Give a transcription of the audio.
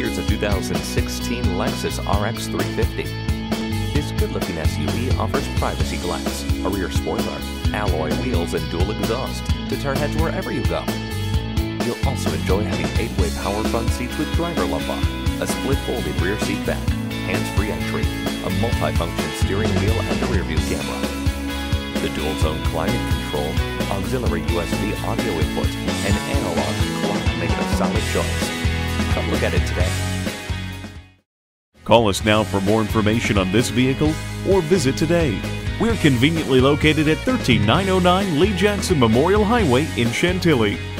here's a 2016 Lexus RX 350. This good-looking SUV offers privacy glass, a rear spoiler, alloy wheels, and dual exhaust to turn heads wherever you go. You'll also enjoy having 8-way power front seats with driver lumbar, a split folding rear seat back, hands-free entry, a multi-function steering wheel, and a rear-view camera. The dual-zone climate control, auxiliary USB audio input, and analog clock make a solid choice. Come look at it today. Call us now for more information on this vehicle or visit today. We're conveniently located at 13909 Lee Jackson Memorial Highway in Chantilly.